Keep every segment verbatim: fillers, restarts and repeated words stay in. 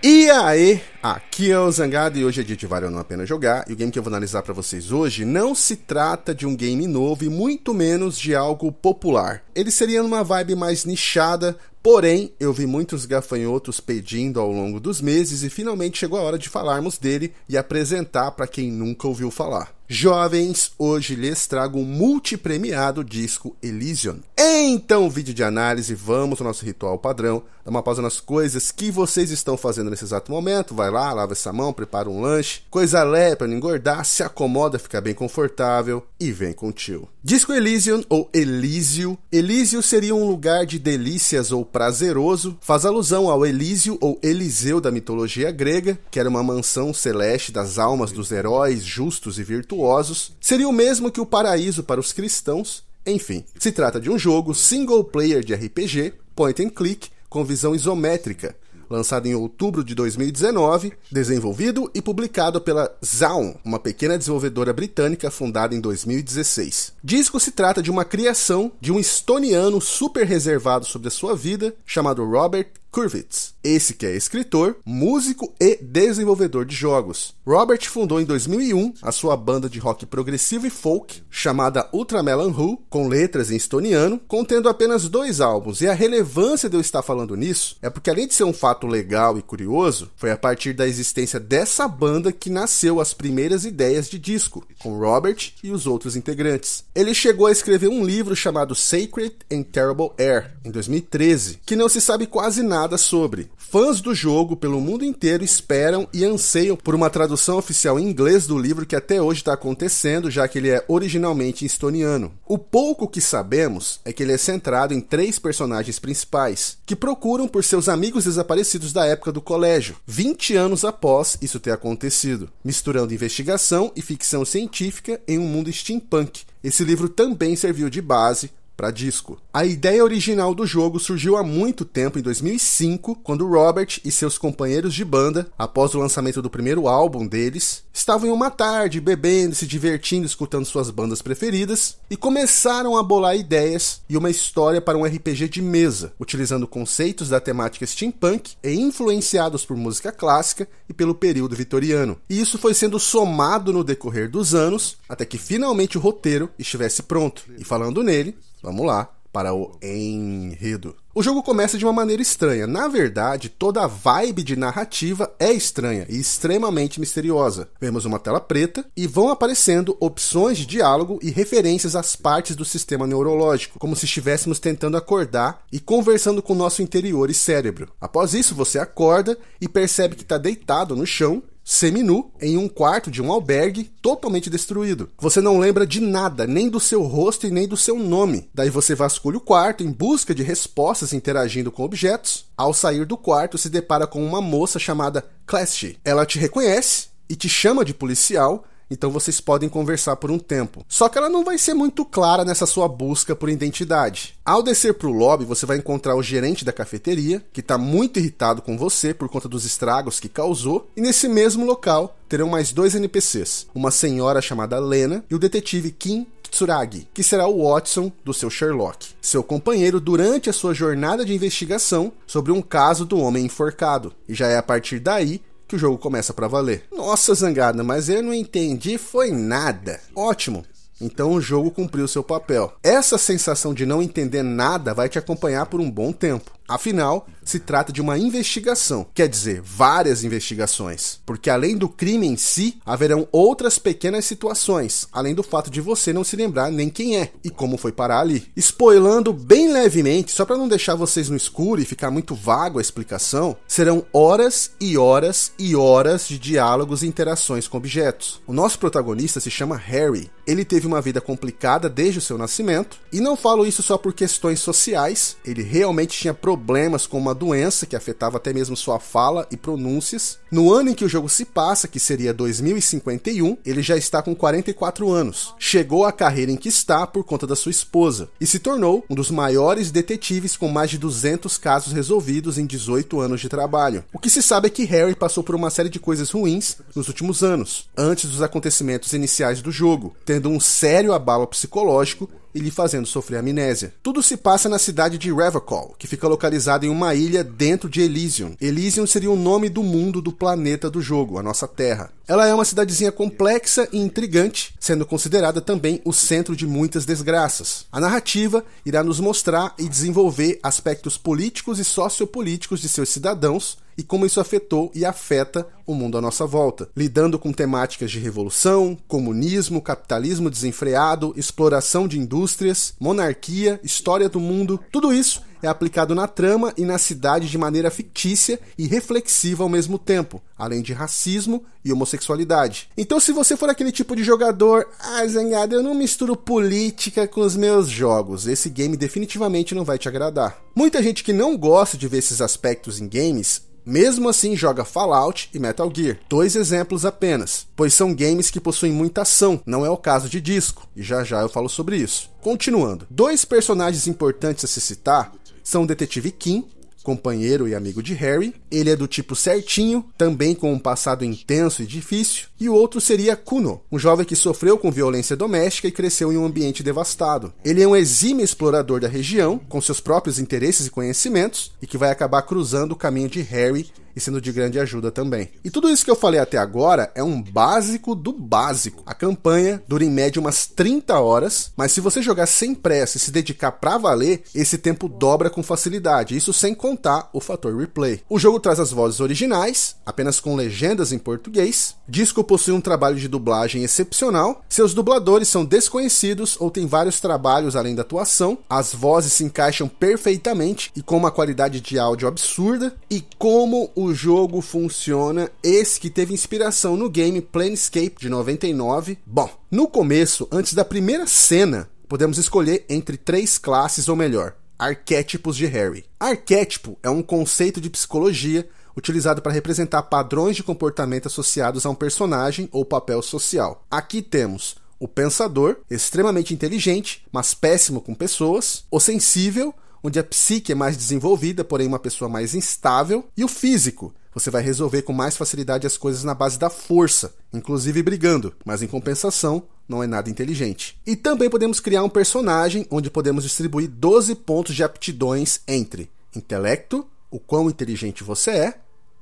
E aí, aqui é o Zangado e hoje é dia de Variar Não Apenas Jogar, e o game que eu vou analisar para vocês hoje não se trata de um game novo e muito menos de algo popular. Ele seria numa vibe mais nichada, porém eu vi muitos gafanhotos pedindo ao longo dos meses e finalmente chegou a hora de falarmos dele e apresentar para quem nunca ouviu falar. Jovens, hoje lhes trago o multipremiado Disco Elysium. Então, vídeo de análise, vamos ao nosso ritual padrão. Dá uma pausa nas coisas que vocês estão fazendo nesse exato momento. Vai lá, lava essa mão, prepara um lanche, coisa leve para não engordar, se acomoda, fica bem confortável e vem com o tio. Disco Elysium, ou Elísio. Elísio seria um lugar de delícias ou prazeroso. Faz alusão ao Elísio ou Eliseu da mitologia grega, que era uma mansão celeste das almas dos heróis justos e virtuosos. Seria o mesmo que o paraíso para os cristãos. Enfim, se trata de um jogo single player de R P G, point and click, com visão isométrica, lançado em outubro de dois mil e dezenove, desenvolvido e publicado pela Zaun, uma pequena desenvolvedora britânica fundada em dois mil e dezesseis. Disco se trata de uma criação de um estoniano super reservado sobre a sua vida, chamado Robert Kurvitz. Esse que é escritor, músico e desenvolvedor de jogos. Robert fundou em dois mil e um a sua banda de rock progressivo e folk chamada Ultramelan Who, com letras em estoniano, contendo apenas dois álbuns, e a relevância de eu estar falando nisso é porque, além de ser um fato legal e curioso, foi a partir da existência dessa banda que nasceu as primeiras ideias de disco, com Robert e os outros integrantes. Ele chegou a escrever um livro chamado Sacred and Terrible Air, em dois mil e treze, que não se sabe quase nada Nada sobre. Fãs do jogo pelo mundo inteiro esperam e anseiam por uma tradução oficial em inglês do livro, que até hoje está acontecendo, já que ele é originalmente estoniano. O pouco que sabemos é que ele é centrado em três personagens principais, que procuram por seus amigos desaparecidos da época do colégio, vinte anos após isso ter acontecido, misturando investigação e ficção científica em um mundo steampunk. Esse livro também serviu de base para Disco. A ideia original do jogo surgiu há muito tempo, em dois mil e cinco, quando Robert e seus companheiros de banda, após o lançamento do primeiro álbum deles, estavam em uma tarde bebendo, se divertindo, escutando suas bandas preferidas, e começaram a bolar ideias e uma história para um R P G de mesa, utilizando conceitos da temática steampunk e influenciados por música clássica e pelo período vitoriano. E isso foi sendo somado no decorrer dos anos, até que finalmente o roteiro estivesse pronto. E falando nele, vamos lá para o enredo. O jogo começa de uma maneira estranha. Na verdade, toda a vibe de narrativa é estranha e extremamente misteriosa. Vemos uma tela preta e vão aparecendo opções de diálogo e referências às partes do sistema neurológico, como se estivéssemos tentando acordar e conversando com o nosso interior e cérebro. Após isso, você acorda e percebe que está deitado no chão, seminu, em um quarto de um albergue totalmente destruído. Você não lembra de nada, nem do seu rosto e nem do seu nome. Daí você vasculha o quarto em busca de respostas, interagindo com objetos. Ao sair do quarto, se depara com uma moça chamada Klaasje. Ela te reconhece e te chama de policial, então vocês podem conversar por um tempo. Só que ela não vai ser muito clara nessa sua busca por identidade. Ao descer para o lobby, você vai encontrar o gerente da cafeteria, que está muito irritado com você por conta dos estragos que causou. E nesse mesmo local, terão mais dois N P Cs, uma senhora chamada Lena e o detetive Kim Kitsuragi, que será o Watson do seu Sherlock, seu companheiro durante a sua jornada de investigação sobre um caso do homem enforcado. E já é a partir daí que o jogo começa pra valer. Nossa, Zangada, mas eu não entendi foi nada. Ótimo. Então o jogo cumpriu seu papel. Essa sensação de não entender nada vai te acompanhar por um bom tempo. Afinal, se trata de uma investigação, quer dizer, várias investigações, porque além do crime em si, haverão outras pequenas situações, além do fato de você não se lembrar nem quem é e como foi parar ali. Spoilando bem levemente, só para não deixar vocês no escuro e ficar muito vago a explicação, serão horas e horas e horas de diálogos e interações com objetos. O nosso protagonista se chama Harry. Ele teve uma vida complicada desde o seu nascimento, e não falo isso só por questões sociais, ele realmente tinha problemas problemas com uma doença que afetava até mesmo sua fala e pronúncias. No ano em que o jogo se passa, que seria dois mil e cinquenta e um, ele já está com quarenta e quatro anos. Chegou à carreira em que está por conta da sua esposa e se tornou um dos maiores detetives, com mais de duzentos casos resolvidos em dezoito anos de trabalho. O que se sabe é que Harry passou por uma série de coisas ruins nos últimos anos, antes dos acontecimentos iniciais do jogo, tendo um sério abalo psicológico e lhe fazendo sofrer amnésia. Tudo se passa na cidade de Revacol, que fica localizada em uma ilha dentro de Elysium. Elysium seria o nome do mundo do planeta do jogo, a nossa Terra. Ela é uma cidadezinha complexa e intrigante, sendo considerada também o centro de muitas desgraças. A narrativa irá nos mostrar e desenvolver aspectos políticos e sociopolíticos de seus cidadãos, e como isso afetou e afeta o mundo à nossa volta, lidando com temáticas de revolução, comunismo, capitalismo desenfreado, exploração de indústrias, monarquia, história do mundo. Tudo isso é aplicado na trama e na cidade de maneira fictícia e reflexiva ao mesmo tempo, além de racismo e homossexualidade. Então, se você for aquele tipo de jogador, ah, Zangado, eu não misturo política com os meus jogos, esse game definitivamente não vai te agradar. Muita gente que não gosta de ver esses aspectos em games, mesmo assim joga Fallout e Metal Gear, dois exemplos apenas, pois são games que possuem muita ação, não é o caso de Disco, e já já eu falo sobre isso. Continuando, dois personagens importantes a se citar são o detetive Kim, companheiro e amigo de Harry, ele é do tipo certinho, também com um passado intenso e difícil, e o outro seria Kuno, um jovem que sofreu com violência doméstica e cresceu em um ambiente devastado. Ele é um exímio explorador da região, com seus próprios interesses e conhecimentos, e que vai acabar cruzando o caminho de Harry e sendo de grande ajuda também. E tudo isso que eu falei até agora é um básico do básico. A campanha dura em média umas trinta horas, mas se você jogar sem pressa e se dedicar pra valer, esse tempo dobra com facilidade, isso sem contar o fator replay. O jogo traz as vozes originais, apenas com legendas em português. Disco possui um trabalho de dublagem excepcional, seus dubladores são desconhecidos ou têm vários trabalhos além da atuação, as vozes se encaixam perfeitamente e com uma qualidade de áudio absurda, e como o O jogo funciona, esse que teve inspiração no game Planescape de noventa e nove. Bom, no começo, antes da primeira cena, podemos escolher entre três classes, ou melhor, arquétipos de Harry. Arquétipo é um conceito de psicologia utilizado para representar padrões de comportamento associados a um personagem ou papel social. Aqui temos o pensador, extremamente inteligente, mas péssimo com pessoas, o sensível, onde a psique é mais desenvolvida, porém uma pessoa mais instável, e o físico. Você vai resolver com mais facilidade as coisas na base da força, inclusive brigando, mas em compensação, não é nada inteligente. E também podemos criar um personagem onde podemos distribuir doze pontos de aptidões entre intelecto, o quão inteligente você é,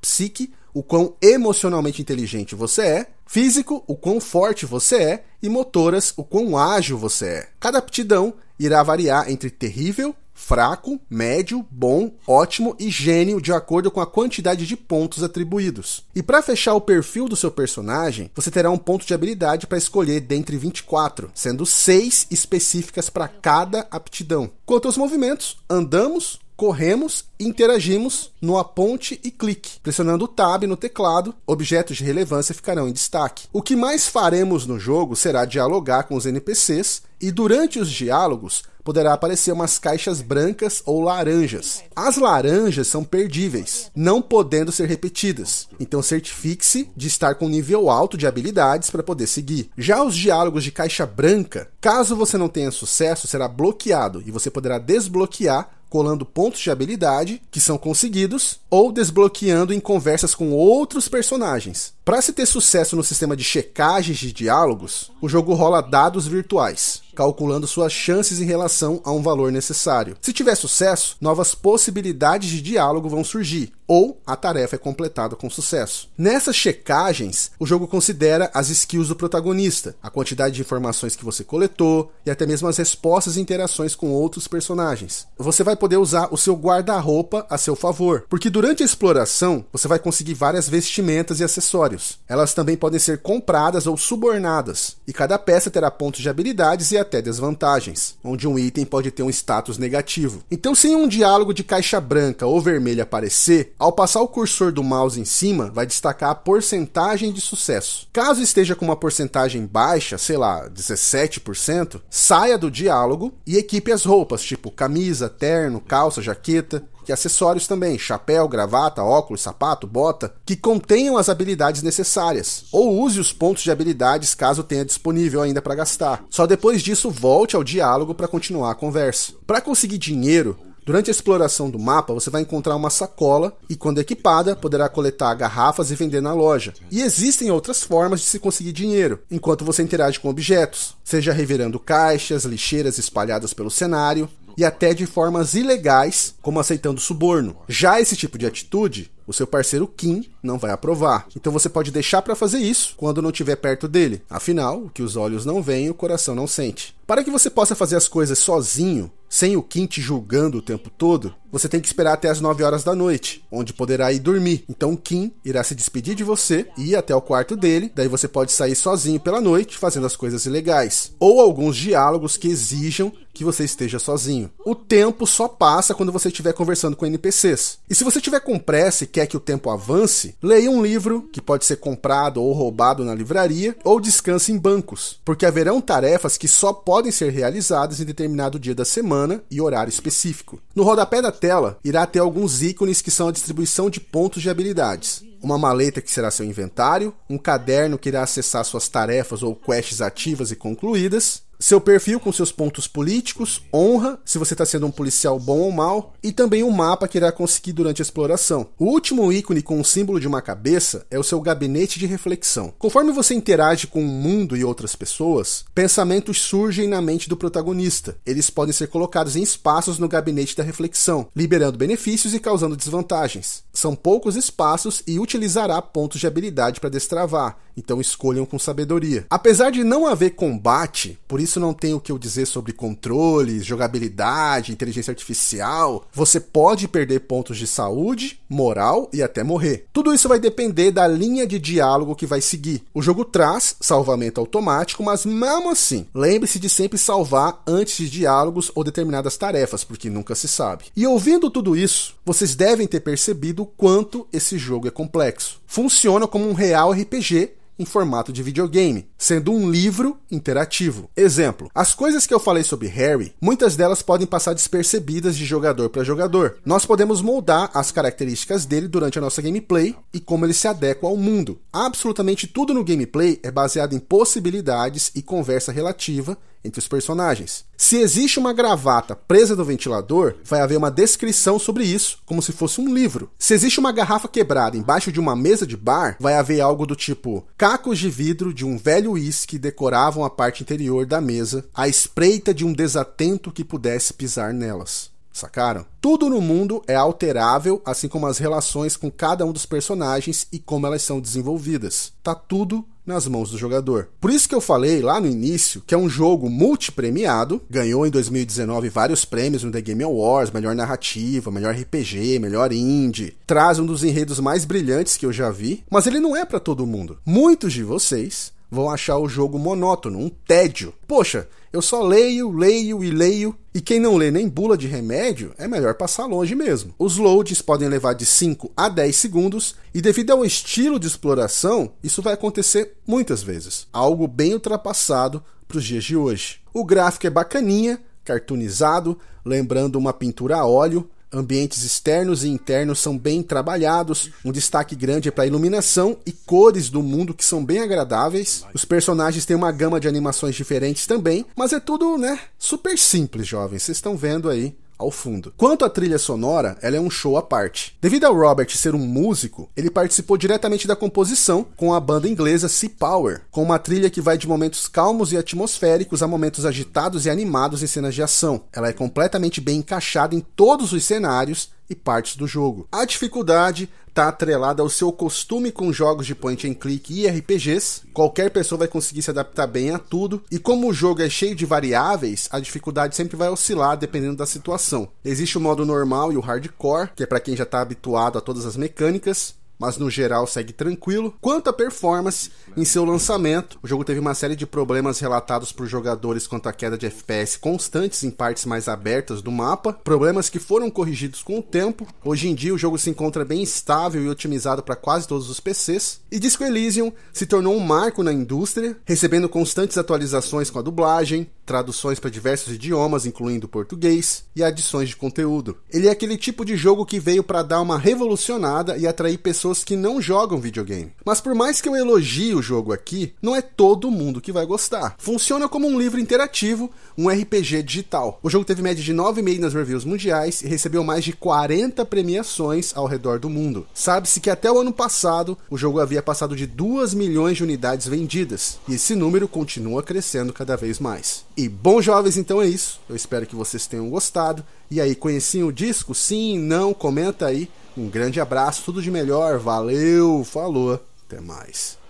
psique, o quão emocionalmente inteligente você é, físico, o quão forte você é, e motoras, o quão ágil você é. Cada aptidão irá variar entre terrível, fraco, médio, bom, ótimo e gênio, de acordo com a quantidade de pontos atribuídos. E para fechar o perfil do seu personagem, você terá um ponto de habilidade para escolher dentre vinte e quatro, sendo seis específicas para cada aptidão. Quanto aos movimentos, andamos, corremos e interagimos no aponte e clique. Pressionando o tab no teclado, objetos de relevância ficarão em destaque. O que mais faremos no jogo será dialogar com os N P Cs, e durante os diálogos poderá aparecer umas caixas brancas ou laranjas. As laranjas são perdíveis, não podendo ser repetidas, então certifique-se de estar com um nível alto de habilidades para poder seguir. Já os diálogos de caixa branca, caso você não tenha sucesso, será bloqueado e você poderá desbloquear colando pontos de habilidade que são conseguidos ou desbloqueando em conversas com outros personagens. Para se ter sucesso no sistema de checagens de diálogos, o jogo rola dados virtuais, calculando suas chances em relação a um valor necessário. Se tiver sucesso, novas possibilidades de diálogo vão surgir, ou a tarefa é completada com sucesso. Nessas checagens, o jogo considera as skills do protagonista, a quantidade de informações que você coletou, e até mesmo as respostas e interações com outros personagens. Você vai poder usar o seu guarda-roupa a seu favor, porque durante a exploração, você vai conseguir várias vestimentas e acessórios. Elas também podem ser compradas ou subornadas, e cada peça terá pontos de habilidades e até desvantagens, onde um item pode ter um status negativo. Então, se um diálogo de caixa branca ou vermelha aparecer, ao passar o cursor do mouse em cima, vai destacar a porcentagem de sucesso. Caso esteja com uma porcentagem baixa, sei lá, dezessete por cento, saia do diálogo e equipe as roupas, tipo camisa, terno, calça, jaqueta, e acessórios também, chapéu, gravata, óculos, sapato, bota, que contenham as habilidades necessárias, ou use os pontos de habilidades caso tenha disponível ainda para gastar. Só depois disso volte ao diálogo para continuar a conversa. Para conseguir dinheiro, Durante a exploração do mapa, você vai encontrar uma sacola e, quando equipada, poderá coletar garrafas e vender na loja. E existem outras formas de se conseguir dinheiro, enquanto você interage com objetos, seja revirando caixas, lixeiras espalhadas pelo cenário, e até de formas ilegais, como aceitando suborno. Já esse tipo de atitude, o seu parceiro Kim não vai aprovar. Então você pode deixar para fazer isso quando não estiver perto dele. Afinal, o que os olhos não veem, o coração não sente. Para que você possa fazer as coisas sozinho, sem o Kim te julgando o tempo todo, você tem que esperar até as nove horas da noite, onde poderá ir dormir. Então o Kim irá se despedir de você e ir até o quarto dele, daí você pode sair sozinho pela noite fazendo as coisas ilegais. Ou alguns diálogos que exijam que você esteja sozinho. O tempo só passa quando você estiver conversando com N P Cs. E se você estiver com pressa e quer que o tempo avance, leia um livro que pode ser comprado ou roubado na livraria, ou descanse em bancos, porque haverão tarefas que só podem ser realizadas em determinado dia da semana e horário específico. No rodapé da tela, irá ter alguns ícones que são a distribuição de pontos de habilidades. Uma maleta que será seu inventário, um caderno que irá acessar suas tarefas ou quests ativas e concluídas, seu perfil com seus pontos políticos, honra, se você está sendo um policial bom ou mau, e também um mapa que irá conseguir durante a exploração. O último ícone com o símbolo de uma cabeça é o seu gabinete de reflexão. Conforme você interage com o mundo e outras pessoas, pensamentos surgem na mente do protagonista. Eles podem ser colocados em espaços no gabinete da reflexão, liberando benefícios e causando desvantagens. São poucos espaços e utilizará pontos de habilidade para destravar, então escolham com sabedoria. Apesar de não haver combate, por isso não tem o que eu dizer sobre controles, jogabilidade, inteligência artificial, você pode perder pontos de saúde, moral e até morrer. Tudo isso vai depender da linha de diálogo que vai seguir. O jogo traz salvamento automático, mas mesmo assim, lembre-se de sempre salvar antes de diálogos ou determinadas tarefas, porque nunca se sabe. E ouvindo tudo isso, vocês devem ter percebido o quanto esse jogo é complexo. Funciona como um real R P G, em formato de videogame, sendo um livro interativo. Exemplo, as coisas que eu falei sobre Harry, muitas delas podem passar despercebidas de jogador para jogador. Nós podemos moldar as características dele durante a nossa gameplay e como ele se adequa ao mundo. Absolutamente tudo no gameplay é baseado em possibilidades e conversa relativa entre os personagens. Se existe uma gravata presa no ventilador, vai haver uma descrição sobre isso, como se fosse um livro. Se existe uma garrafa quebrada embaixo de uma mesa de bar, vai haver algo do tipo: cacos de vidro de um velho uísque decoravam a parte interior da mesa, à espreita de um desatento que pudesse pisar nelas. Sacaram? Tudo no mundo é alterável, assim como as relações com cada um dos personagens e como elas são desenvolvidas. Tá tudo nas mãos do jogador. Por isso que eu falei lá no início que é um jogo multipremiado, ganhou em dois mil e dezenove vários prêmios no The Game Awards, melhor narrativa, melhor R P G, melhor indie, traz um dos enredos mais brilhantes que eu já vi, mas ele não é para todo mundo. Muitos de vocês vão achar o jogo monótono, um tédio. Poxa, eu só leio, leio e leio, e quem não lê nem bula de remédio, é melhor passar longe mesmo. Os loads podem levar de cinco a dez segundos, e devido ao estilo de exploração, isso vai acontecer muitas vezes. Algo bem ultrapassado para os dias de hoje. O gráfico é bacaninha, cartoonizado, lembrando uma pintura a óleo. Ambientes externos e internos são bem trabalhados, um destaque grande é para a iluminação e cores do mundo que são bem agradáveis. Os personagens têm uma gama de animações diferentes também, mas é tudo, né, super simples, jovens, vocês estão vendo aí ao fundo. Quanto à trilha sonora, ela é um show à parte. Devido ao Robert ser um músico, ele participou diretamente da composição com a banda inglesa Sea Power, com uma trilha que vai de momentos calmos e atmosféricos a momentos agitados e animados em cenas de ação. Ela é completamente bem encaixada em todos os cenários e partes do jogo. A dificuldade está atrelada ao seu costume com jogos de point and click e R P Gs. Qualquer pessoa vai conseguir se adaptar bem a tudo. E como o jogo é cheio de variáveis, a dificuldade sempre vai oscilar dependendo da situação. Existe o modo normal e o hardcore, que é para quem já está habituado a todas as mecânicas, mas no geral segue tranquilo. Quanto à performance, em seu lançamento, o jogo teve uma série de problemas relatados por jogadores quanto à queda de F P S constantes em partes mais abertas do mapa, problemas que foram corrigidos com o tempo. Hoje em dia o jogo se encontra bem estável e otimizado para quase todos os P Cs, e Disco Elysium se tornou um marco na indústria, recebendo constantes atualizações com a dublagem, traduções para diversos idiomas, incluindo português, e adições de conteúdo. Ele é aquele tipo de jogo que veio para dar uma revolucionada e atrair pessoas que não jogam videogame. Mas por mais que eu elogie o jogo aqui, não é todo mundo que vai gostar. Funciona como um livro interativo, um R P G digital. O jogo teve média de nove vírgula cinco nas reviews mundiais e recebeu mais de quarenta premiações ao redor do mundo. Sabe-se que até o ano passado, o jogo havia passado de dois milhões de unidades vendidas, e esse número continua crescendo cada vez mais. E bom, jovens, então é isso. Eu espero que vocês tenham gostado. E aí, conheciam o disco? Sim? Não? Comenta aí. Um grande abraço, tudo de melhor. Valeu, falou, até mais.